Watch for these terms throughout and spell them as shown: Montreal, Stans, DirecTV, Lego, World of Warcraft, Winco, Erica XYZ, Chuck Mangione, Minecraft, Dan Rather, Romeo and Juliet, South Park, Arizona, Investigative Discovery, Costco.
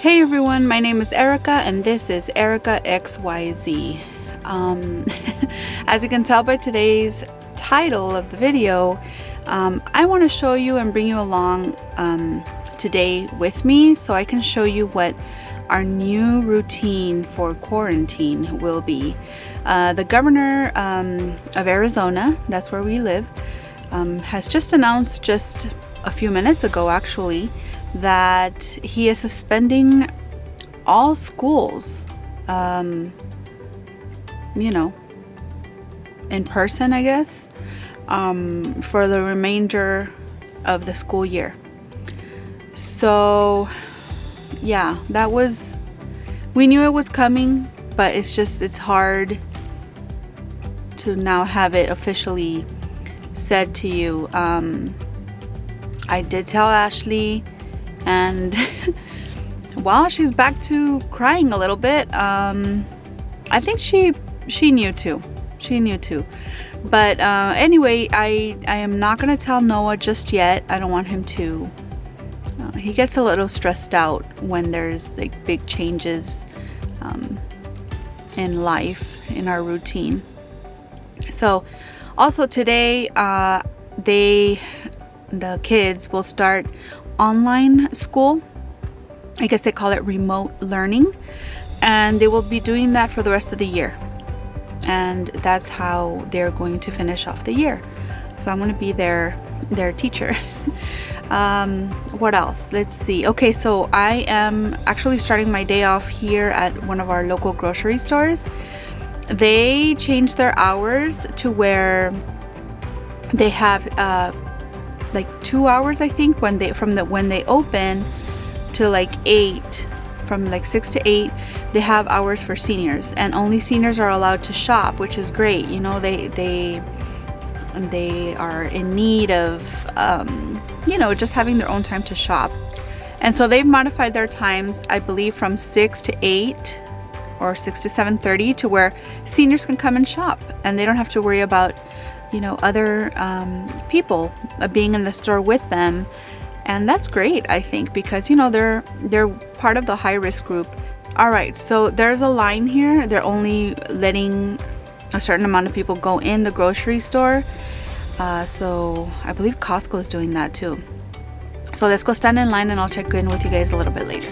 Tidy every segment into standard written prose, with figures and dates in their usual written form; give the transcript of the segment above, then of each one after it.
Hey everyone, my name is Erica and this is Erica XYZ. As you can tell by today's title of the video, I want to show you and bring you along today with me so I can show you what our new routine for quarantine will be. The governor of Arizona, that's where we live, has just announced just a few minutes ago actually that he is suspending all schools, you know, in person, I guess, for the remainder of the school year. So yeah, that was, we knew it was coming, but it's just, it's hard to now have it officially said to you. I did tell Ashley, and while she's back to crying a little bit, I think she knew too. She knew too. But anyway, I am not going to tell Noah just yet. I don't want him to. He gets a little stressed out when there's like big changes in life, in our routine. So also today, the kids will start online school. I guess they call it remote learning, and they will be doing that for the rest of the year, and that's how they're going to finish off the year. So I'm going to be their teacher. What else? Let's see. Okay, so I am actually starting my day off here at one of our local grocery stores. They changed their hours to where they have like 2 hours, I think, when they open to like 8, from like 6 to 8, they have hours for seniors, and only seniors are allowed to shop, which is great. You know, they are in need of you know, just having their own time to shop. And so they've modified their times, I believe, from 6 to 8 or 6 to 7:30, to where seniors can come and shop, and they don't have to worry about, you know, other people being in the store with them. And that's great, I think, because, you know, they're part of the high risk group. All right, so there's a line here. They're only letting a certain amount of people go in the grocery store. So I believe Costco is doing that too. So let's go stand in line and I'll check in with you guys a little bit later.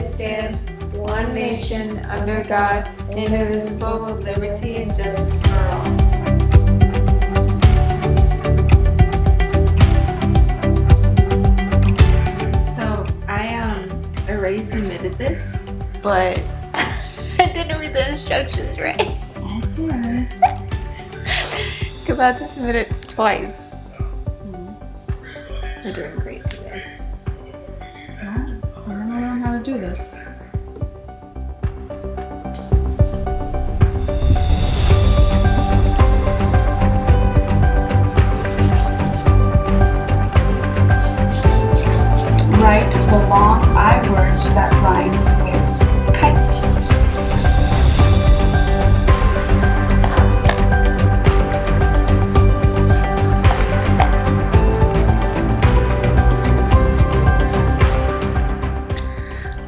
Stands one nation under God, indivisible, with liberty and justice for all. So I already submitted this, but I didn't read the instructions right. Because I had to submit it twice. We're doing great today. Do this. Write the long I words that rhyme with kite.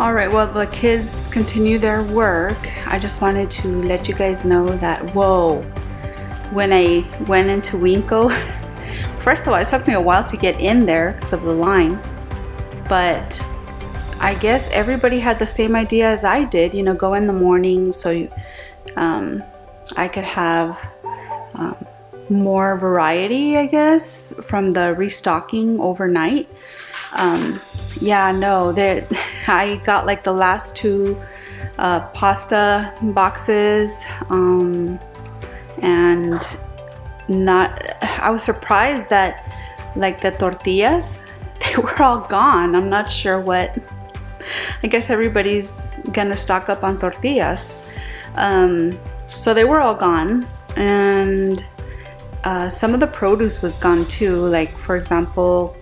Alright, well, the kids continue their work. I just wanted to let you guys know that, whoa, when I went into Winco, first of all, it took me a while to get in there because of the line, but I guess everybody had the same idea as I did, you know, go in the morning so I could have more variety, I guess, from the restocking overnight. Yeah, no, I got like the last two pasta boxes, and I was surprised that like the tortillas, they were all gone. I'm not sure what, I guess everybody's gonna stock up on tortillas. So they were all gone, and some of the produce was gone too. Like, for example,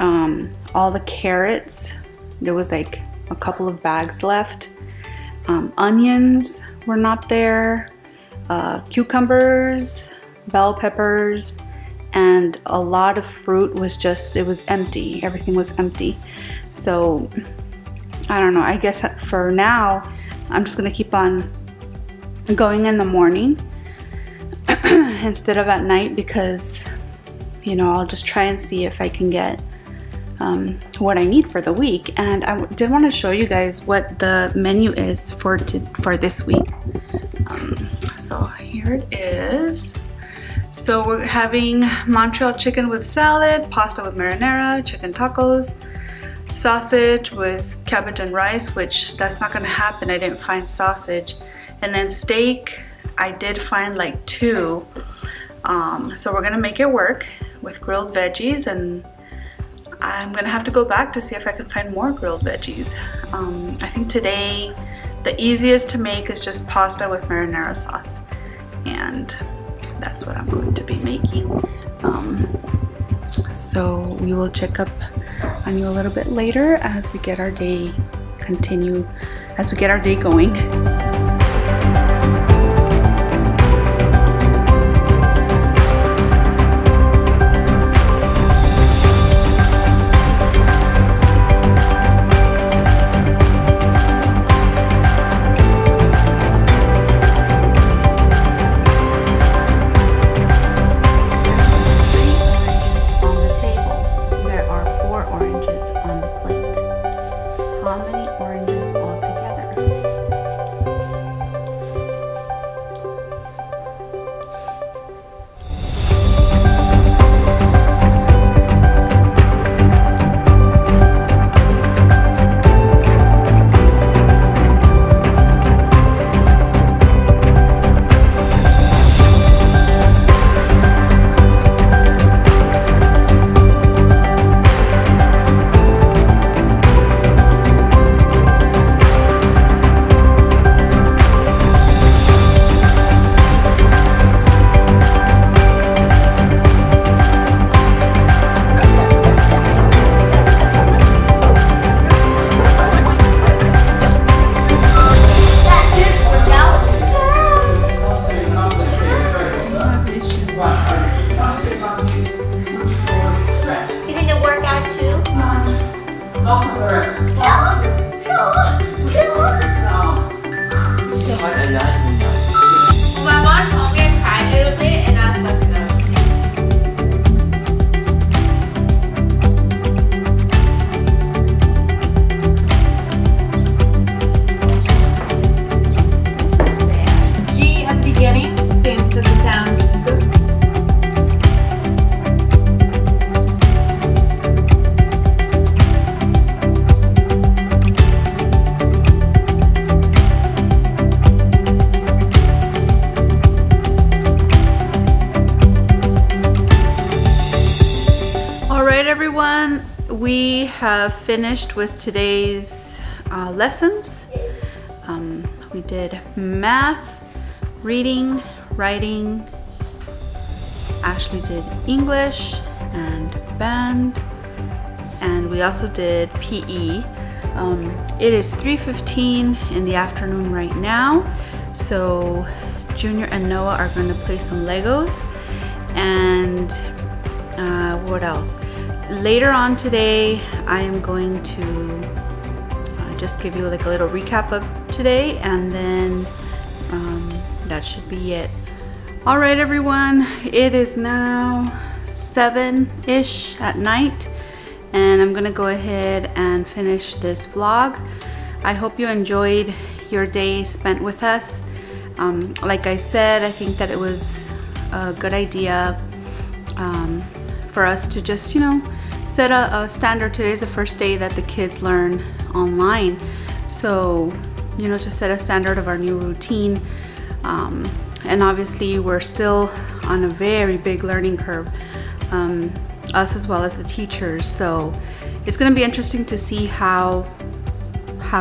all the carrots, there was like a couple of bags left. Onions were not there, cucumbers, bell peppers, and a lot of fruit was just, it was empty. Everything was empty. So I don't know, I guess for now I'm just gonna keep on going in the morning instead of at night, because, you know, I'll just try and see if I can get what I need for the week. And I did want to show you guys what the menu is for this week. So here it is. So we're having Montreal chicken with salad, pasta with marinara, chicken tacos, sausage with cabbage and rice, which that's not gonna happen. I didn't find sausage. And then steak, I did find like two. So we're gonna make it work with grilled veggies, and I'm gonna have to go back to see if I can find more grilled veggies. I think today the easiest to make is just pasta with marinara sauce, and that's what I'm going to be making. So we will check up on you a little bit later as we get our day going. We have finished with today's lessons. We did math, reading, writing. Ashley did English and band, and we also did PE. It is 3:15 in the afternoon right now, so Junior and Noah are going to play some Legos. And what else? Later on today, I am going to just give you like a little recap of today, and then that should be it. All right, everyone, it is now 7-ish at night, and I'm gonna go ahead and finish this vlog. I hope you enjoyed your day spent with us. Like I said, I think that it was a good idea for us to just, you know, set a standard. Today's the first day that the kids learn online, so, you know, to set a standard of our new routine. And obviously we're still on a very big learning curve, us as well as the teachers, so it's gonna be interesting to see how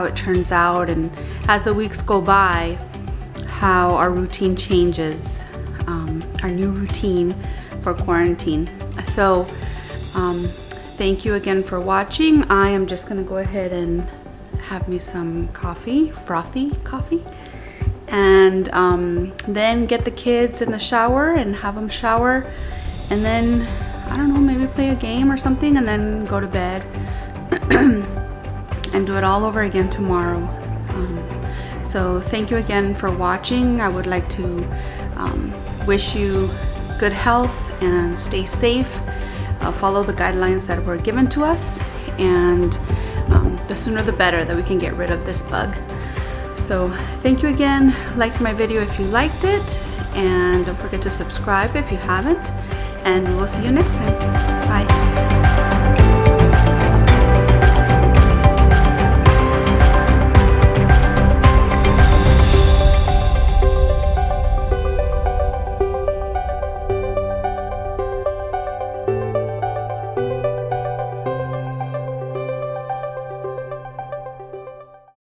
it turns out, and as the weeks go by, how our routine changes. our new routine for quarantine. So thank you again for watching. I am just gonna go ahead and have me some coffee, frothy coffee, and then get the kids in the shower and have them shower, and then I don't know, maybe play a game or something, and then go to bed and do it all over again tomorrow. So thank you again for watching. I would like to wish you good health and stay safe. Follow the guidelines that were given to us, and the sooner the better that we can get rid of this bug. So thank you again. Like my video if you liked it, and don't forget to subscribe if you haven't, and we'll see you next time. Bye.